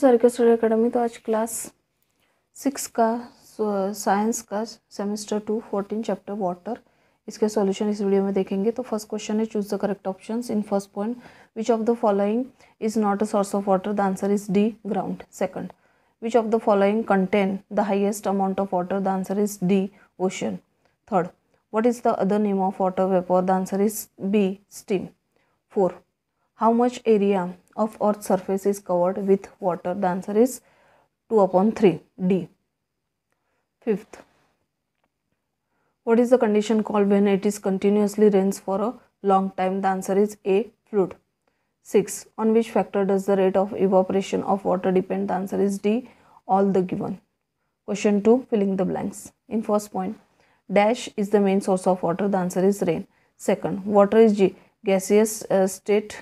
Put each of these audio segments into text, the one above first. To Sarika study academy. तो आज class 6 का साइंस का सेमेस्टर 2 14 चैप्टर वाटर, इसके सॉल्यूशन इस वीडियो में देखेंगे। तो फर्स्ट क्वेश्चन है choose the correct options. In first point which of the following is not a source of water, the answer is D ground. Second, which of the following contain the highest amount of water, the answer is D ocean. Third, what is the other name of water vapor, the answer is B steam. 4. How much area of earth's surface is covered with water, the answer is 2/3 D. 5th, what is the condition called when it is continuously rains for a long time, the answer is A flood. 6. On which factor does the rate of evaporation of water depend, the answer is D all the given. Question 2, filling the blanks. In first point, dash is the main source of water, the answer is rain. Second, water is gaseous state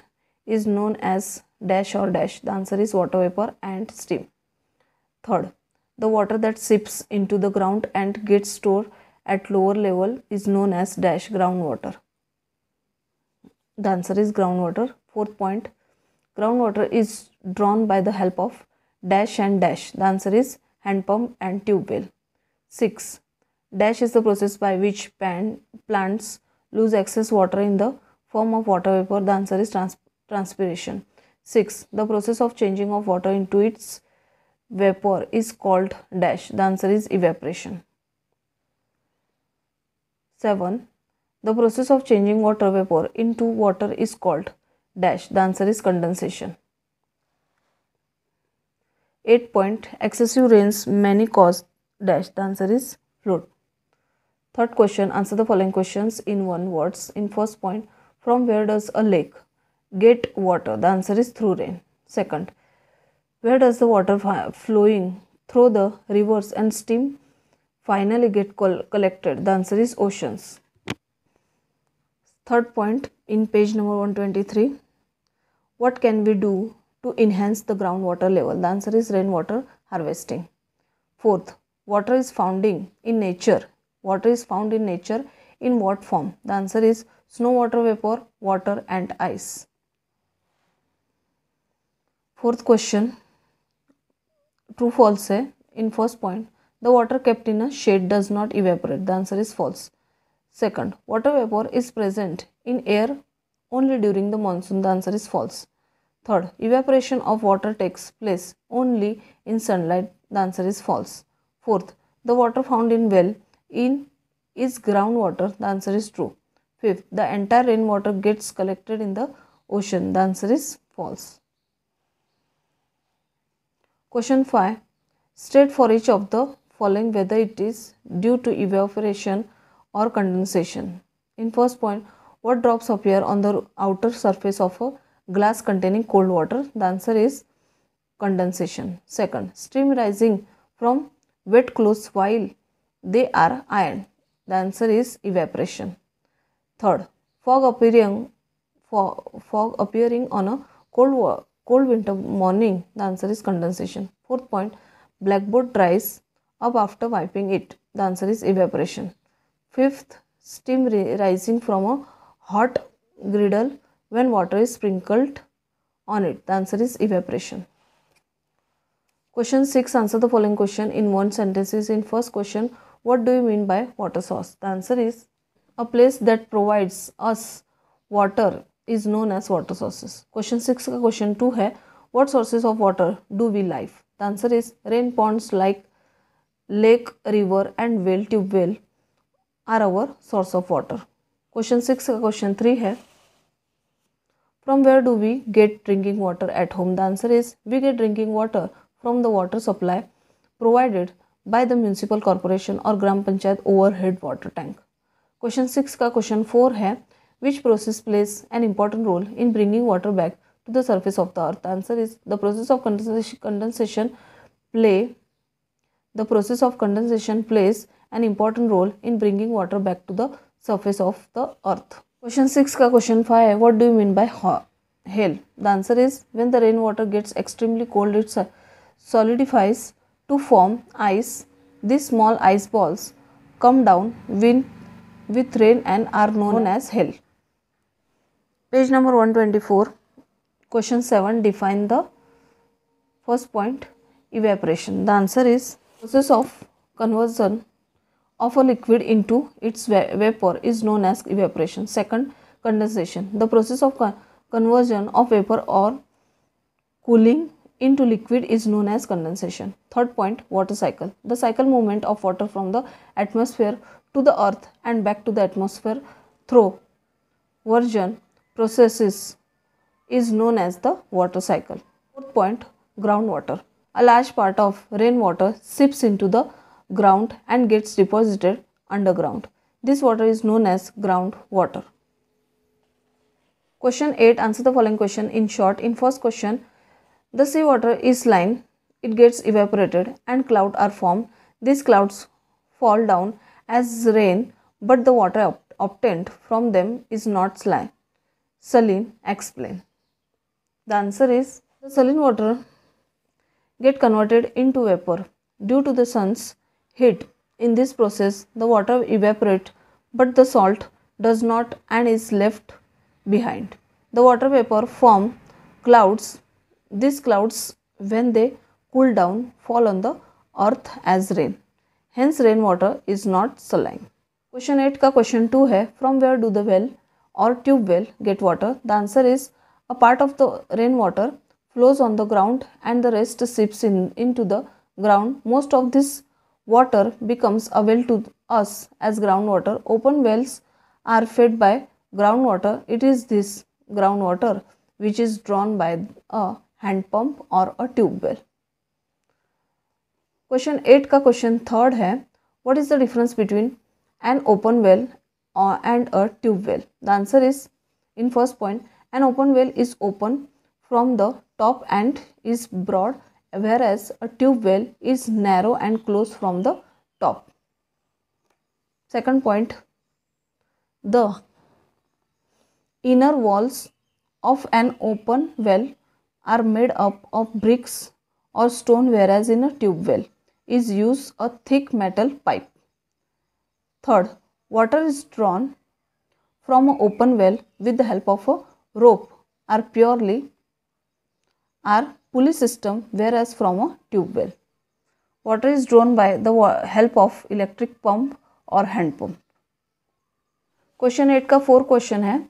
is known as dash or dash, the answer is water vapor and steam. Third, the water that seeps into the ground and gets stored at lower level is known as dash groundwater, the answer is groundwater. Fourth point, groundwater is drawn by the help of dash and dash, the answer is hand pump and tube well. 6. Dash is the process by which plants lose excess water in the form of water vapor, the answer is transpiration. 6. The process of changing of water into its vapor is called dash, the answer is evaporation. 7. The process of changing water vapor into water is called dash, the answer is condensation. 8. Excessive rains many cause dash, the answer is flood. Third question, answer the following questions in one words. In first point, from where does a lake get water, the answer is through rain. Second, where does the water flowing through the rivers and stream finally get collected, the answer is oceans. Third point, in page number 123, what can we do to enhance the groundwater level, the answer is rainwater harvesting. Fourth, water is found in nature. Water is found in nature in what form, the answer is snow, water vapor, water and ice. Fourth question, true false है. In first point, the water kept in a shade does not evaporate, the answer is false. Second, water vapor is present in air only during the monsoon, the answer is false. Third, evaporation of water takes place only in sunlight, the answer is false. Fourth, the water found in well is groundwater, the answer is true. Fifth, the entire rainwater gets collected in the ocean, the answer is false. Question 5, state for each of the following whether it is due to evaporation or condensation. In first point, what drops appear on the outer surface of a glass containing cold water, the answer is condensation. Second, steam rising from wet clothes while they are ironed, the answer is evaporation. Third, fog appearing on a cold winter morning, the answer is condensation. Fourth point, blackboard dries up after wiping it, the answer is evaporation. Fifth, steam rising from a hot griddle when water is sprinkled on it, the answer is evaporation. Question 6, answer the following question in one sentences. In first question, what do you mean by water source? The answer is a place that provides us water is known as water sources. Question 6 का question 2 है, what sources of water do we live? The answer is rain ponds like lake, river and well, tube well are our source of water. Question 6 का question 3 है, from where do we get drinking water at home? The answer is we get drinking water from the water supply provided by the municipal corporation or gram panchayat overhead water tank. Question 6 का question 4 है, which process plays an important role in bringing water back to the surface of the earth? The answer is the process of condensation plays an important role in bringing water back to the surface of the earth. Question 6 का question 5 है, what do you mean by hail? The answer is when the rainwater gets extremely cold, it's solidifies to form ice. These small ice balls come down with rain and are known as hail. Page number 124, question 7, define the First point, evaporation. The answer is process of conversion of a liquid into its vapor is known as evaporation. Second, condensation. The process of conversion of vapor or cooling into liquid is known as condensation. Third point, water cycle. The cycle movement of water from the atmosphere to the earth and back to the atmosphere through version processes is known as the water cycle. Fourth point, groundwater. A large part of rainwater seeps into the ground and gets deposited underground. This water is known as groundwater. Question 8. Answer the following question in short. In first question, the seawater is lined, it gets evaporated and clouds are formed. These clouds fall down as rain, but the water obtained from them is not saline. Explain. The answer is the saline water get converted into vapor due to the sun's heat. In this process, the water evaporates, but the salt does not and is left behind. The water vapor form clouds. These clouds, when they cool down, fall on the earth as rain. Hence, rainwater is not saline. Question 8 का question 2 है. From where do the well or tube well get water? The answer is a part of the rainwater flows on the ground and the rest seeps into the ground. Most of this water becomes available to us as groundwater. Open wells are fed by groundwater. It is this groundwater which is drawn by a hand pump or a tube well. Question 8 का question 3 है. What is the difference between an open well and a tube well? The answer is, in first point, an open well is open from the top and is broad, whereas a tube well is narrow and closed from the top. Second point, the inner walls of an open well are made up of bricks or stone, whereas in a tube well is used a thick metal pipe. Third, water is drawn from an open well with the help of a rope or pulley system, whereas from a tube well, water is drawn by the help of electric pump or hand pump. Question 8 का 4 question है.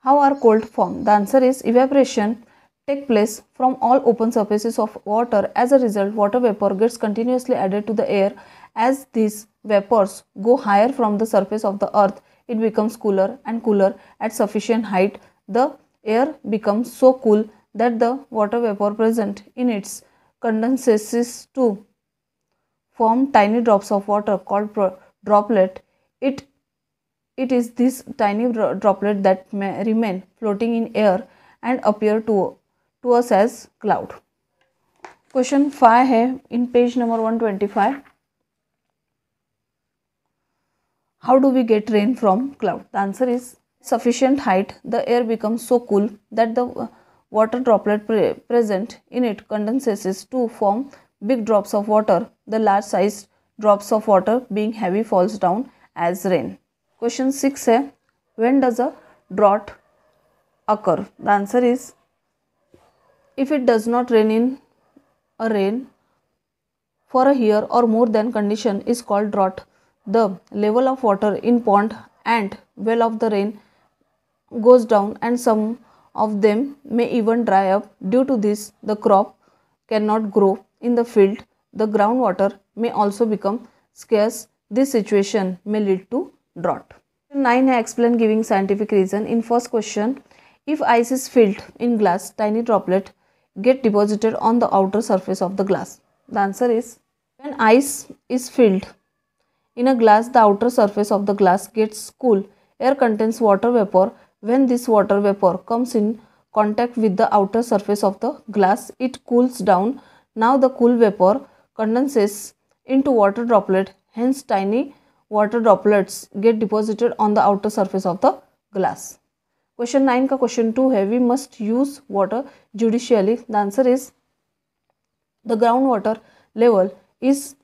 How are cold formed? The answer is evaporation take place from all open surfaces of water. As a result, water vapor gets continuously added to the air. As these vapors go higher from the surface of the earth, it becomes cooler and cooler. At sufficient height, the air becomes so cool that the water vapor present in it condenses to form tiny drops of water called droplet. It is these tiny droplet that may remain floating in air and appear to us as cloud. Question 5 है. In page number 125. How do we get rain from cloud? The answer is sufficient height. The air becomes so cool that the water droplet present in it condenses to form big drops of water. The large sized drops of water, being heavy, falls down as rain. Question 6 है. When does a drought occur? The answer is, if it does not rain in a rain for a year or more than, condition is called drought. The level of water in pond and well of the rain goes down, and some of them may even dry up. Due to this, the crop cannot grow in the field. The groundwater may also become scarce. This situation may lead to drought. 9 है. Explain giving scientific reason. In first question, if ice is filled in glass, tiny droplet get deposited on the outer surface of the glass. The answer is, when ice is filled in a glass, the outer surface of the glass gets cool. Air contains water vapor. When this water vapor comes in contact with the outer surface of the glass, it cools down. Now the cool vapor condenses into water droplet. Hence, tiny water droplets get deposited on the outer surface of the glass. Question 9 का question 2 है. We must use water judicially. The answer is, the groundwater level is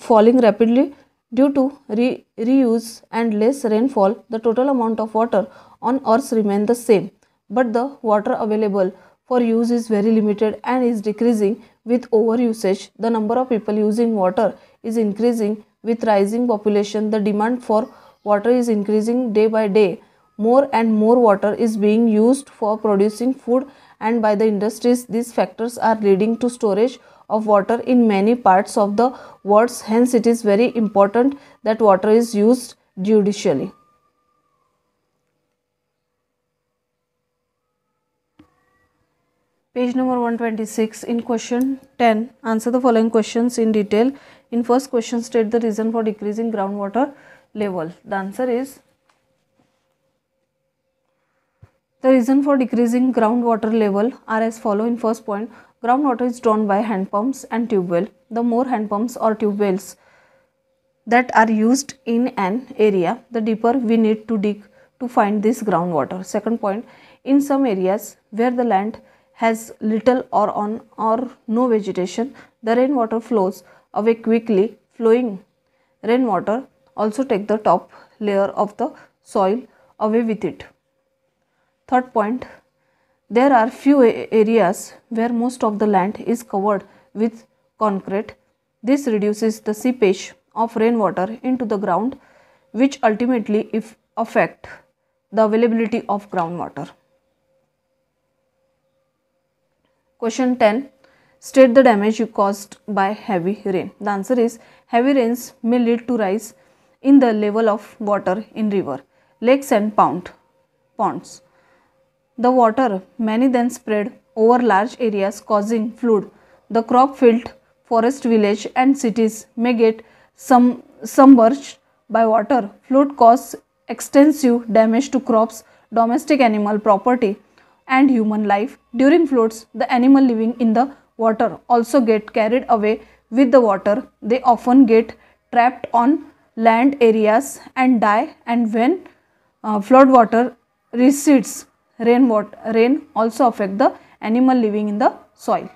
falling rapidly due to reuse and less rainfall. The total amount of water on earth remains the same, but the water available for use is very limited and is decreasing, with overusage, the number of people using water is increasing. With rising population, the demand for water is increasing day by day. More and more water is being used for producing food and by the industries. These factors are leading to storage of water in many parts of the world. Hence, it is very important that water is used judiciously. Page number 126. In question 10, answer the following questions in detail. In first question, state the reason for decreasing groundwater level. The answer is, the reason for decreasing groundwater level are as follows. In first point, groundwater is drawn by hand pumps and tube well. The more hand pumps or tube wells that are used in an area, the deeper we need to dig to find this groundwater. Second point, in some areas where the land has little or no vegetation, the rainwater flows away quickly. Flowing rainwater also takes the top layer of the soil away with it. Third point, there are few areas where most of the land is covered with concrete. This reduces the seepage of rainwater into the ground, which ultimately affect the availability of groundwater. Question 10. State the damage caused by heavy rain. The answer is, heavy rains may lead to rise in the level of water in river, lakes and ponds. The water many then spread over large areas causing flood. The crop field, forest village and cities may get submerged by water. Flood causes extensive damage to crops, domestic animal property and human life. During floods, the animal living in the water also get carried away with the water. They often get trapped on land areas and die, and when flood water recedes, rain also affect the animal living in the soil.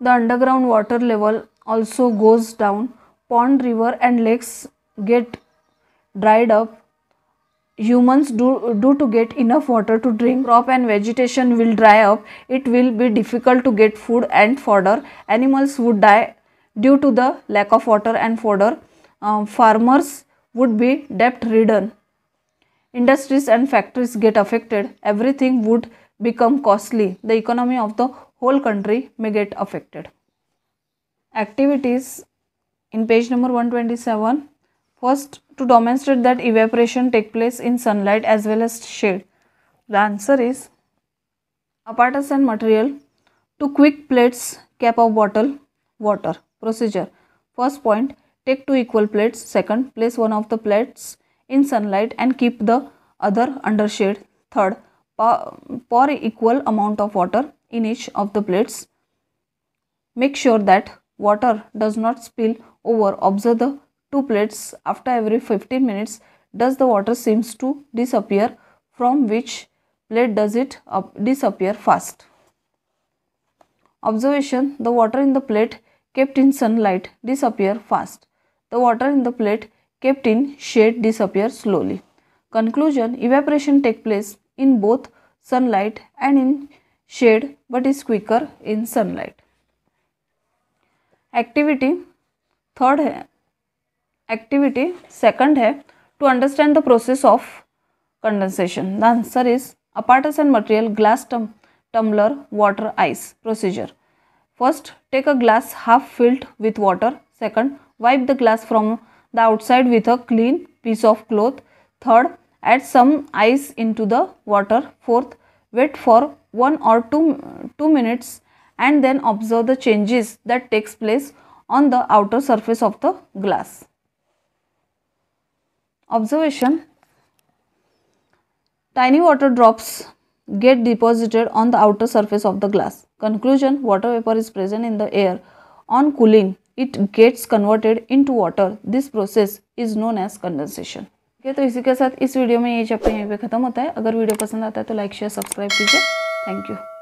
The underground water level also goes down. Pond, river and lakes get dried up. Humans do to get enough water to drink. Crop and vegetation will dry up. It will be difficult to get food and fodder. Animals would die due to the lack of water and fodder. Farmers would be debt ridden. Industries and factories get affected. Everything would become costly. The economy of the whole country may get affected. Activities in page number 127. First, to demonstrate that evaporation takes place in sunlight as well as shade. The answer is, apparatus and material to quick plates, cap of bottle, water. Procedure. First point, take two equal plates. Second, place one of the plates in sunlight and keep the other under shade. Third, pour equal amount of water in each of the plates. Make sure that water does not spill over. Observe the two plates. After every 15 minutes, does the water seems to disappear? From which plate does it disappear fast? Observation: the water in the plate kept in sunlight disappear fast. The water in the plate kept in shade disappear slowly. Conclusion: evaporation takes place in both sunlight and in shade, but is quicker in sunlight. Activity third है. Activity second है, to understand the process of condensation. The answer is, apparatus and material, glass tumbler, water, ice. Procedure. First, take a glass half filled with water. Second, wipe the glass from the outside with a clean piece of cloth. Third, add some ice into the water. Fourth, wait for 1 or 2 minutes and then observe the changes that takes place on the outer surface of the glass. Observation: tiny water drops get deposited on the outer surface of the glass. Conclusion: water vapor is present in the air. On cooling, it gets converted into water. This process is known as condensation. Okay, तो इसी के साथ इस video में ये chapter यहीं पे ख़त्म होता है. अगर वीडियो पसंद आता है तो लाइक शेयर सब्सक्राइब कीजिए. Thank you.